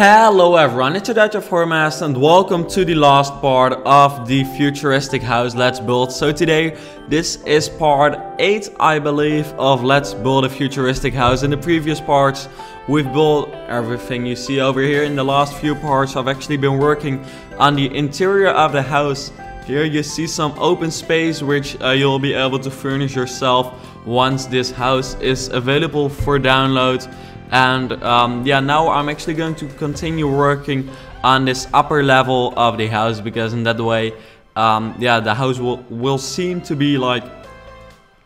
Hello everyone, it's your DutchSims4Master and welcome to the last part of the futuristic house Let's Build. So today, this is part 8, I believe, of Let's Build a Futuristic House. In the previous parts, we've built everything you see over here. In the last few parts, I've actually been working on the interior of the house. Here you see some open space, which you'll be able to furnish yourself once this house is available for download. And yeah, now I'm actually going to continue working on this upper level of the house, because in that way, yeah, the house will seem to be like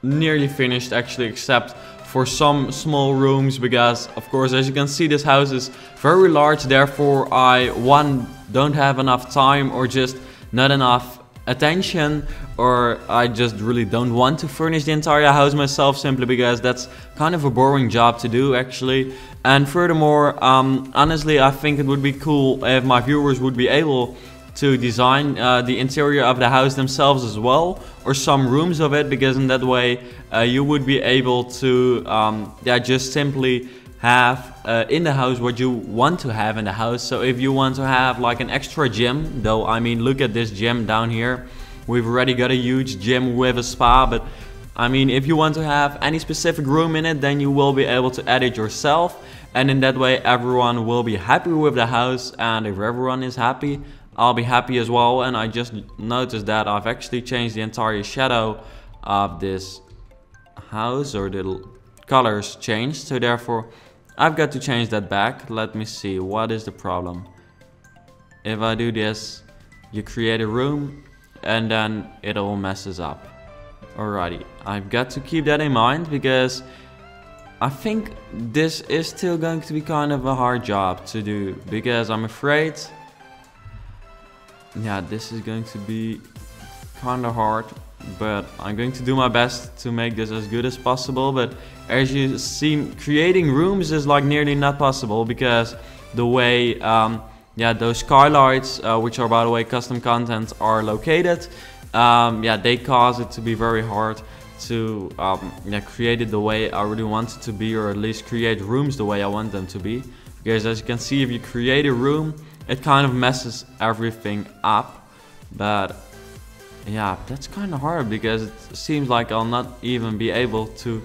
nearly finished actually, except for some small rooms, because of course, as you can see, this house is very large. Therefore, I don't have enough time, or just not enough attention, or I just really don't want to furnish the entire house myself, simply because that's kind of a boring job to do actually. And furthermore, honestly, I think it would be cool if my viewers would be able to design the interior of the house themselves as well, or some rooms of it, because in that way you would be able to yeah, just simply have in the house what you want to have in the house. So if you want to have like an extra gym, though, I mean, look at this gym down here. We've already got a huge gym with a spa, but I mean, if you want to have any specific room in it, then you will be able to edit yourself, and in that way everyone will be happy with the house. And if everyone is happy, I'll be happy as well. And I just noticed that I've actually changed the entire shadow of this house, or the colors changed, so therefore I've got to change that back. Let me see, what is the problem? If I do this, you create a room and then it all messes up. Alrighty, I've got to keep that in mind, because I think this is still going to be kind of a hard job to do, because I'm afraid, yeah, this is going to be kind of hard. But I'm going to do my best to make this as good as possible. But as you see, creating rooms is like nearly not possible, because the way yeah, those skylights, which are by the way custom content, are located, yeah, they cause it to be very hard to yeah, create it the way I really want it to be, or at least create rooms the way I want them to be. Because as you can see, if you create a room, it kind of messes everything up. But yeah, that's kind of hard, because it seems like I'll not even be able to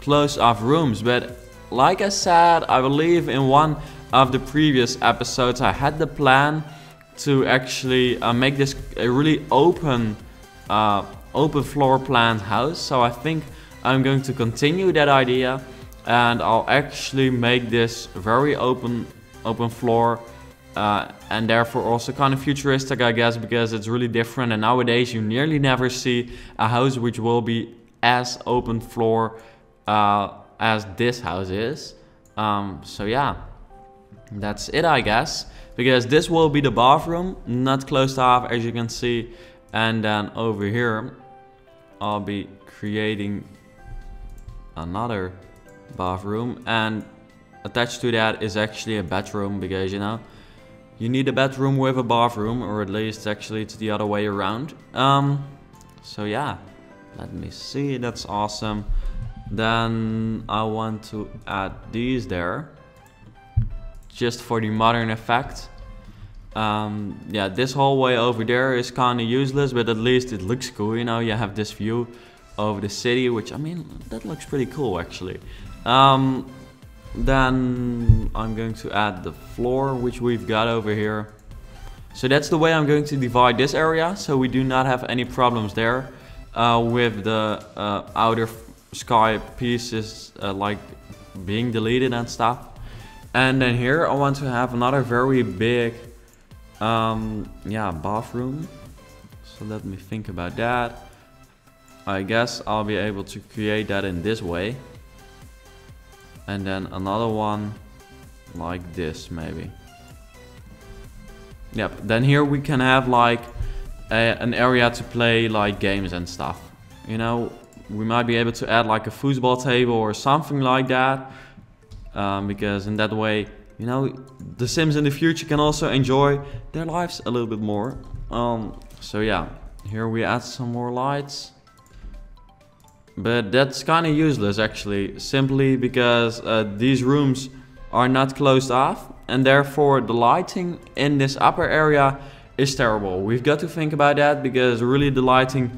close off rooms. But like I said, I believe in one of the previous episodes, I had the plan to actually make this a really open open floor plan house. So I think I'm going to continue that idea, and I'll actually make this very open floor. And therefore also kind of futuristic, I guess, because it's really different, and nowadays you nearly never see a house which will be as open floor as this house is. So yeah, that's it, I guess, because this will be the bathroom, not closed off, as you can see. And then over here I'll be creating another bathroom, and attached to that is actually a bedroom, because you know, you need a bedroom with a bathroom, or at least actually it's the other way around. So yeah, let me see, that's awesome. Then I want to add these there, just for the modern effect. Yeah, this hallway over there is kind of useless, but at least it looks cool, you know, you have this view over the city, which I mean, that looks pretty cool actually. Then I'm going to add the floor, which we've got over here. So that's the way I'm going to divide this area, so we do not have any problems there with the outer sky pieces like being deleted and stuff. And then here I want to have another very big yeah, bathroom. So let me think about that. I guess I'll be able to create that in this way. And then another one like this, maybe. Yep, then here we can have like an area to play like games and stuff. You know, we might be able to add like a foosball table or something like that. Because in that way, you know, the Sims in the future can also enjoy their lives a little bit more. So yeah, here we add some more lights. But that's kind of useless actually, simply because these rooms are not closed off, and therefore the lighting in this upper area is terrible. We've got to think about that, because really the lighting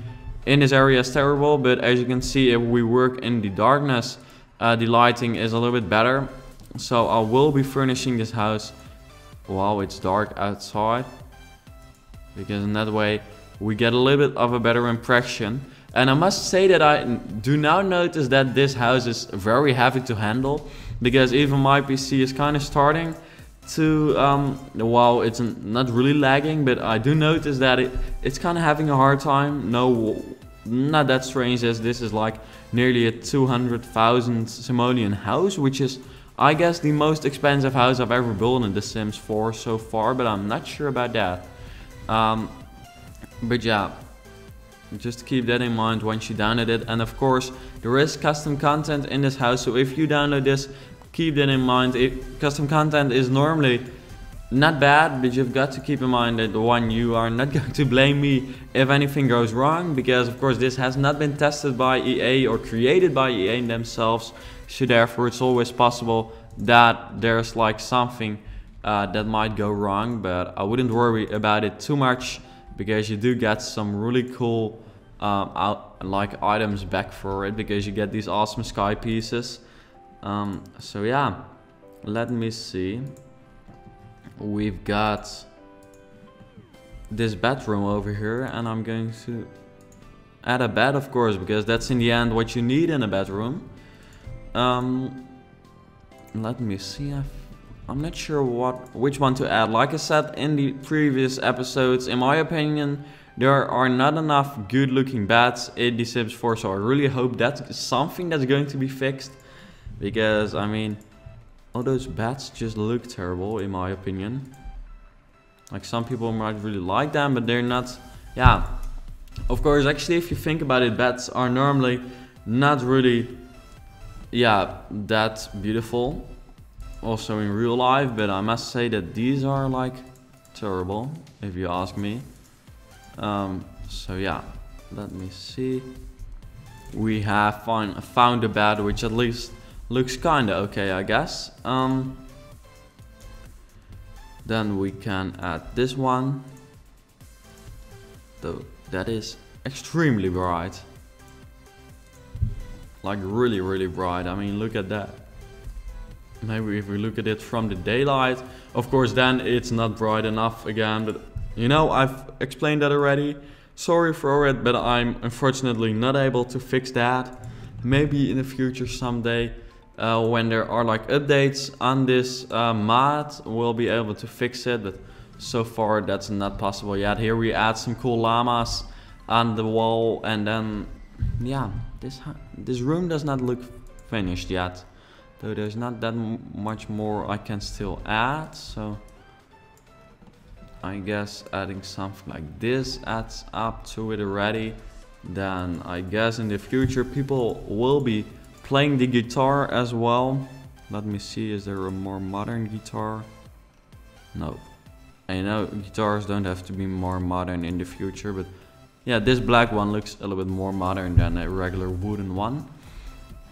in this area is terrible. But as you can see, if we work in the darkness, the lighting is a little bit better. So I will be furnishing this house while it's dark outside, because in that way we get a little bit of a better impression. And I must say that I do now notice that this house is very heavy to handle, because even my PC is kind of starting to, well, it's not really lagging, but I do notice that it's kind of having a hard time. No, not that strange, as this is like nearly a 200,000 simoleon house, which is, I guess, the most expensive house I've ever built in The Sims 4 so far, but I'm not sure about that. But yeah, just keep that in mind once you download it. And of course, there is custom content in this house, so if you download this, keep that in mind. Custom content is normally not bad, but you've got to keep in mind that, one, you are not going to blame me if anything goes wrong, because of course this has not been tested by EA or created by EA themselves, so therefore it's always possible that there's like something that might go wrong. But I wouldn't worry about it too much, because you do get some really cool like items back for it, because you get these awesome sky pieces. So yeah, let me see. We've got this bedroom over here, and I'm going to add a bed, of course, because that's in the end what you need in a bedroom. Let me see. I'm not sure which one to add. Like I said in the previous episodes, in my opinion, there are not enough good looking beds in The Sims 4, so I really hope that's something that's going to be fixed, because I mean, all those beds just look terrible in my opinion. Like, some people might really like them, but they're not, yeah. Of course, actually, if you think about it, beds are normally not really, yeah, that beautiful. Also in real life, but I must say that these are like terrible, if you ask me. So yeah, let me see. We have found a bed which at least looks kinda okay, I guess. Then we can add this one, though that is extremely bright. Like really, really bright. I mean, look at that. Maybe if we look at it from the daylight, of course, then it's not bright enough again. But you know, I've explained that already. Sorry for it, but I'm unfortunately not able to fix that. Maybe in the future someday, when there are like updates on this mod, we'll be able to fix it. But so far, that's not possible yet. Here we add some cool llamas on the wall, and then yeah, this room does not look finished yet. Though there's not that much more I can still add, so I guess adding something like this adds up to it already. Then I guess in the future people will be playing the guitar as well. Let me see, is there a more modern guitar? No. I know guitars don't have to be more modern in the future, but yeah, this black one looks a little bit more modern than a regular wooden one.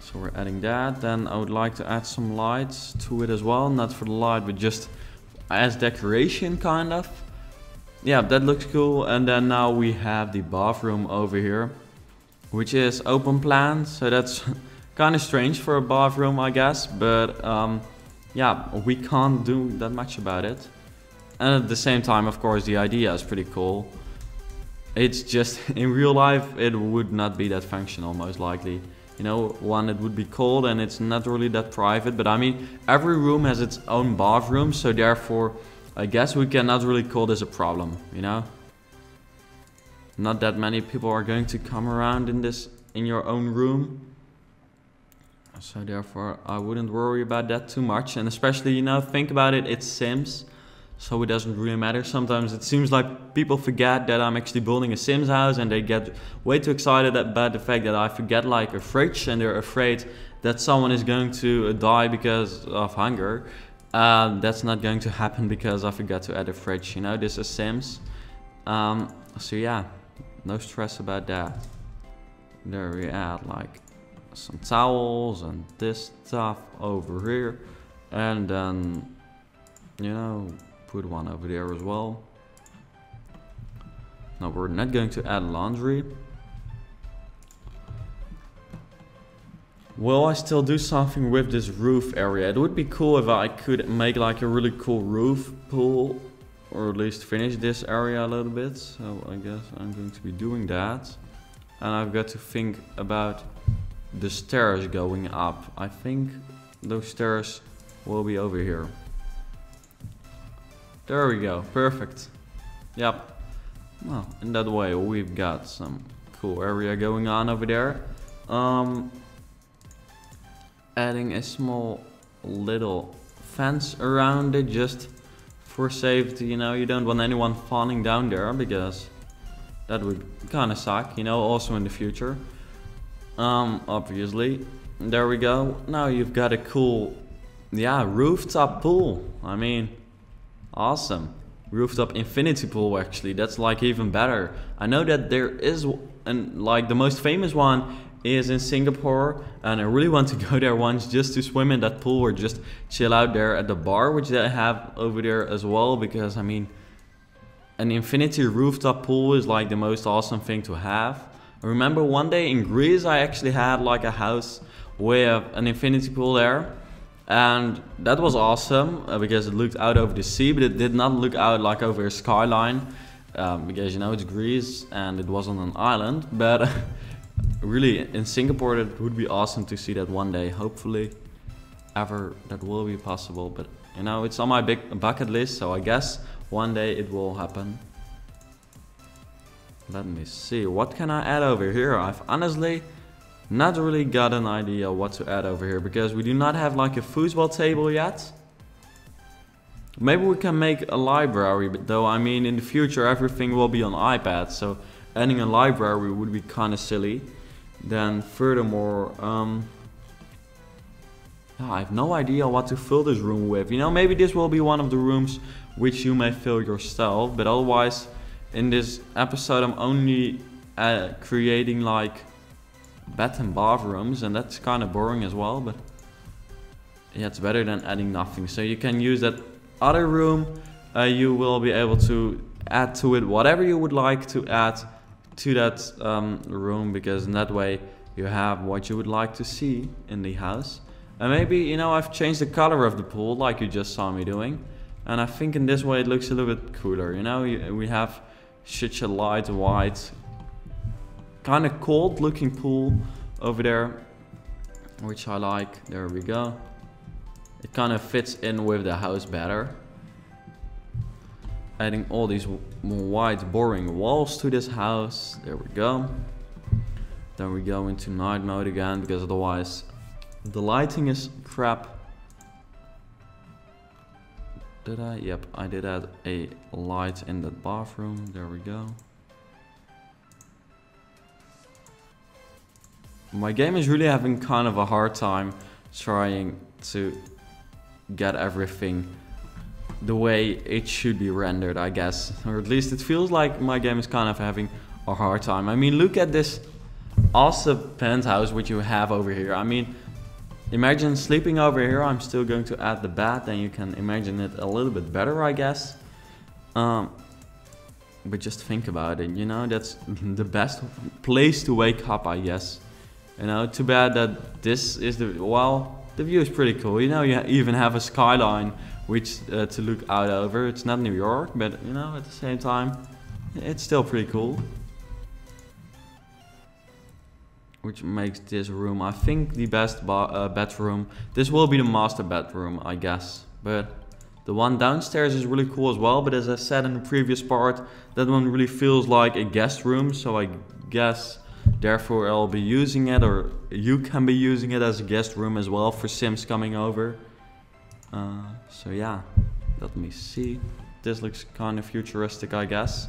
So we're adding that. Then I would like to add some lights to it as well. Not for the light, but just as decoration, kind of. Yeah, that looks cool. And then now we have the bathroom over here, which is open plan. So that's kind of strange for a bathroom, I guess. But yeah, we can't do that much about it. And at the same time, of course, the idea is pretty cool. It's just in real life, it would not be that functional, most likely. You know, one, it would be cold, and it's not really that private. But I mean, every room has its own bathroom, so therefore I guess we cannot really call this a problem, you know. Not that many people are going to come around in your own room, so therefore I wouldn't worry about that too much. And especially, you know, think about it, it's Sims, so it doesn't really matter. Sometimes it seems like people forget that I'm actually building a Sims house, and they get way too excited about the fact that I forget like a fridge, and they're afraid that someone is going to die because of hunger. That's not going to happen, because I forgot to add a fridge, you know, this is Sims. So yeah, no stress about that. There we add like some towels and this stuff over here. And then, you know, put one over there as well. Now we're not going to add laundry. Will I still do something with this roof area? It would be cool if I could make like a really cool roof pool, or at least finish this area a little bit. So I guess I'm going to be doing that. And I've got to think about the stairs going up. I think those stairs will be over here. There we go, perfect. Yep. Well, in that way we've got some cool area going on over there. Adding a small little fence around it just for safety, you know, you don't want anyone falling down there because that would kind of suck, you know, also in the future. Obviously, there we go. Now you've got a cool, yeah, rooftop pool. I mean, awesome. Rooftop infinity pool, actually, that's like even better. I know that there is, and like the most famous one is in Singapore, and I really want to go there once just to swim in that pool or just chill out there at the bar, which they have over there as well, because I mean, an infinity rooftop pool is like the most awesome thing to have. I remember one day in Greece I actually had like a house with an infinity pool there, and that was awesome because it looked out over the sea, but it did not look out like over a skyline, because you know, it's Greece and it wasn't an island, but really, in Singapore, that would be awesome to see that one day. Hopefully, ever that will be possible. But you know, it's on my big bucket list, so I guess one day it will happen. Let me see, what can I add over here? I've honestly not really got an idea what to add over here because we do not have like a foosball table yet. Maybe we can make a library, but though I mean, in the future everything will be on iPad, so adding a library would be kind of silly. Then furthermore, I have no idea what to fill this room with. You know, maybe this will be one of the rooms which you may fill yourself, but otherwise in this episode I'm only creating like bath and bathrooms, and that's kind of boring as well, but yeah, it's better than adding nothing. So you can use that other room, you will be able to add to it whatever you would like to add to that room, because in that way you have what you would like to see in the house. And maybe, you know, I've changed the color of the pool like you just saw me doing, and I think in this way it looks a little bit cooler. You know, we have such a light white kind of cold looking pool over there, which I like. There we go, it kind of fits in with the house better. Adding all these white boring walls to this house. There we go. Then we go into night mode again because otherwise the lighting is crap. Did I? Yep, I did add a light in that bathroom. There we go. My game is really having kind of a hard time trying to get everything the way it should be rendered, I guess, or at least it feels like my game is kind of having a hard time. I mean, look at this awesome penthouse which you have over here. I mean, imagine sleeping over here. I'm still going to add the bed, then you can imagine it a little bit better, I guess. But just think about it, you know, that's the best place to wake up, I guess. You know, too bad that this is the, well, the view is pretty cool. You know, you even have a skyline which to look out over. It's not New York, but you know, at the same time, it's still pretty cool. Which makes this room, I think, the best bedroom. This will be the master bedroom, I guess. But the one downstairs is really cool as well. But as I said in the previous part, that one really feels like a guest room. So I guess, therefore, I'll be using it, or you can be using it as a guest room as well for Sims coming over. So yeah, let me see. This looks kind of futuristic, I guess.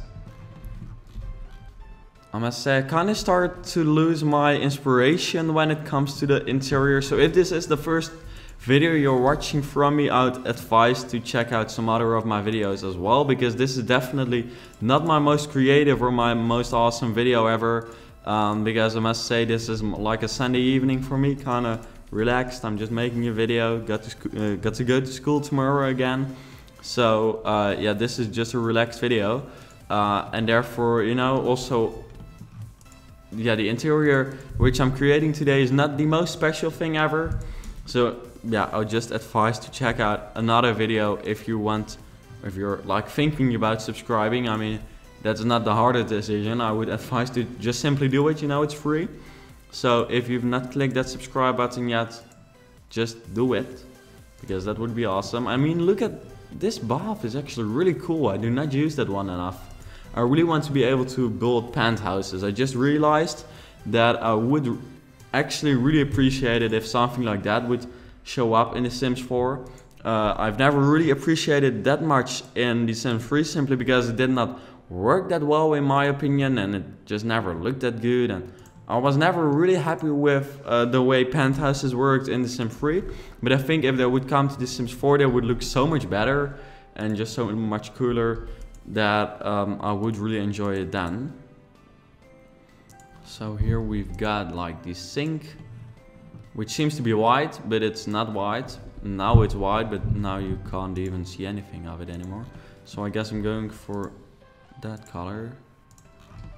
I must say, I kind of start to lose my inspiration when it comes to the interior. So if this is the first video you're watching from me, I would advise to check out some other of my videos as well, because this is definitely not my most creative or my most awesome video ever. Because I must say, this is like a Sunday evening for me, kind of relaxed. I'm just making a video. Got to go to school tomorrow again. So yeah, this is just a relaxed video, and therefore, you know, also, yeah, the interior which I'm creating today is not the most special thing ever. So yeah, I would just advise to check out another video if you want, if you're like thinking about subscribing. I mean, that's not the hardest decision. I would advise to just simply do it, you know, it's free. So if you've not clicked that subscribe button yet, just do it, because that would be awesome. I mean, look at this bath, is actually really cool. I do not use that one enough. I really want to be able to build penthouses. I just realized that I would actually really appreciate it if something like that would show up in The Sims 4. I've never really appreciated that much in The Sims 3, simply because it did not work that well in my opinion, and it just never looked that good, and I was never really happy with the way penthouses worked in The Sims 3. But I think if they would come to The Sims 4, they would look so much better and just so much cooler, that I would really enjoy it then. So here we've got like the sink, which seems to be white, but it's not white. Now it's white, but now you can't even see anything of it anymore. So I guess I'm going for that color,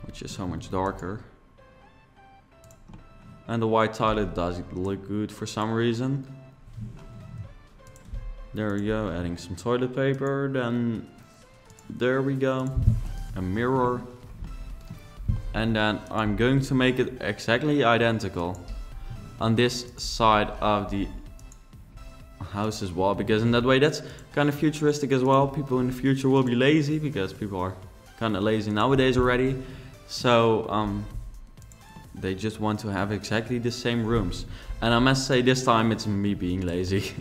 which is so much darker. And the white tile does look good for some reason. There we go, adding some toilet paper, then there we go, a mirror, and then I'm going to make it exactly identical on this side of the house as well, because in that way, that's kind of futuristic as well. People in the future will be lazy, because people are kind of lazy nowadays already, so they just want to have exactly the same rooms. And I must say, this time it's me being lazy.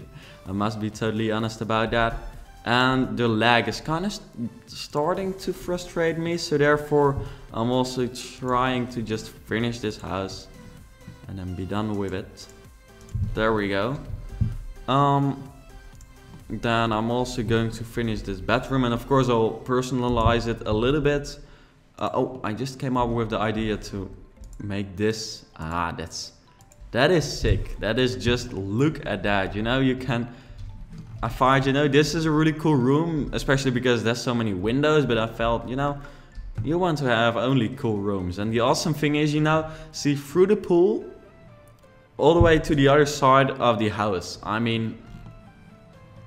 I must be totally honest about that. And the lag is kind of starting to frustrate me, so therefore I'm also trying to just finish this house and then be done with it. There we go. Then I'm also going to finish this bedroom, and of course I'll personalize it a little bit. Oh, I just came up with the idea to make this, that is sick. That is, just look at that, you know. You can, I find, you know, this is a really cool room, especially because there's so many windows, but I felt, you know, you want to have only cool rooms. And the awesome thing is, you now see through the pool all the way to the other side of the house. I mean,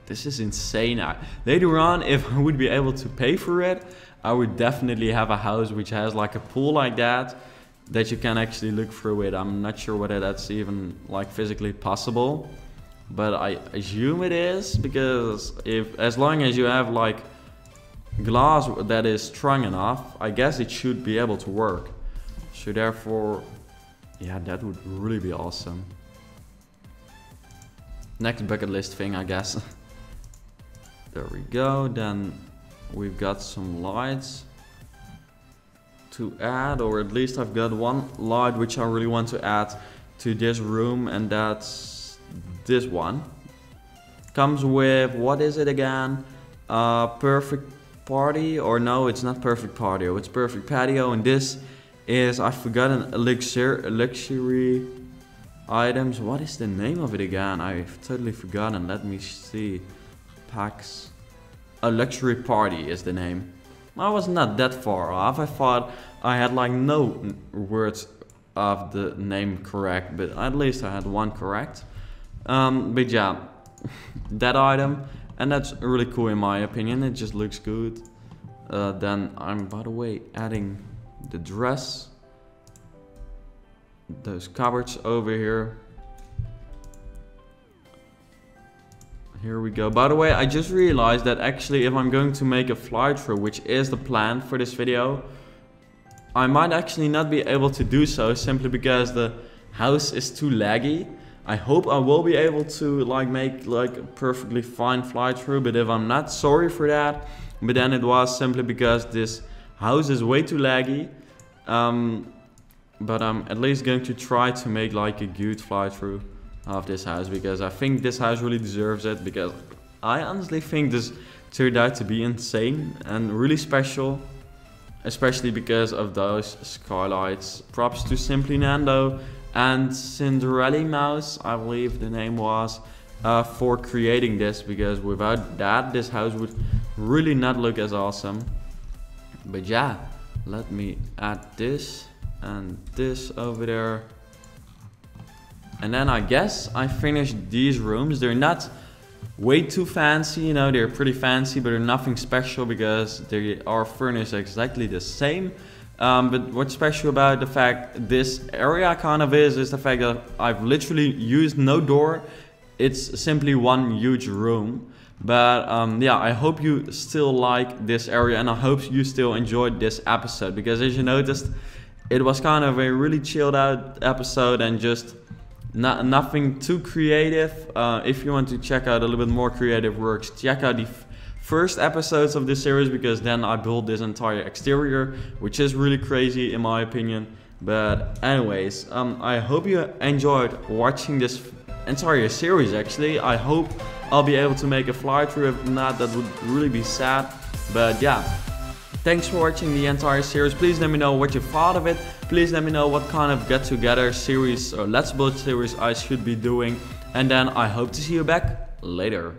this is insane. Later on, if I would be able to pay for it, I would definitely have a house which has like a pool like that, that you can actually look through it. I'm not sure whether that's even like physically possible, but I assume it is, because if, as long as you have like glass that is strong enough, I guess it should be able to work. So therefore, yeah, that would really be awesome. Next bucket list thing, I guess. There we go. Then we've got some lights to add, or at least I've got one light which I really want to add to this room, and that's this one. Comes with, what is it again, perfect party, or no, it's not perfect patio, it's perfect patio. And this is, I forgot, an luxury items. What is the name of it again? I've totally forgotten. Let me see. Packs, a luxury party is the name. I was not that far off. I thought I had like no words of the name correct, but at least I had one correct. But yeah, that item, and that's really cool in my opinion. It just looks good. Then I'm, by the way, adding the dress, those cupboards over here. Here we go. By the way, I just realized that actually, if I'm going to make a fly-through, which is the plan for this video, I might actually not be able to do so, simply because the house is too laggy. I hope I will be able to like make like a perfectly fine fly through, but if I'm not, sorry for that. But then it was simply because this house is way too laggy. But I'm at least going to try to make like a good fly through of this house, because I think this house really deserves it, because I honestly think this turned out to be insane and really special, especially because of those skylights. Props to simply nando and Cinderella Mouse, I believe the name was, for creating this, because without that this house would really not look as awesome. But yeah, let me add this and this over there. And then I guess I finished these rooms. They're not way too fancy, you know, they're pretty fancy, but they're nothing special because they are furnished exactly the same. But what's special about the fact this area kind of is the fact that I've literally used no door. It's simply one huge room. But yeah, I hope you still like this area, and I hope you still enjoyed this episode, because as you noticed, it was kind of a really chilled out episode and just nothing too creative. If you want to check out a little bit more creative works, check out the first episodes of this series, because then I built this entire exterior, which is really crazy in my opinion. But anyways, I hope you enjoyed watching this entire series. Actually, I hope I'll be able to make a fly through. If not, that would really be sad. But yeah, thanks for watching the entire series. Please let me know what you thought of it. Please let me know what kind of get together series or let's build series I should be doing. And then I hope to see you back later.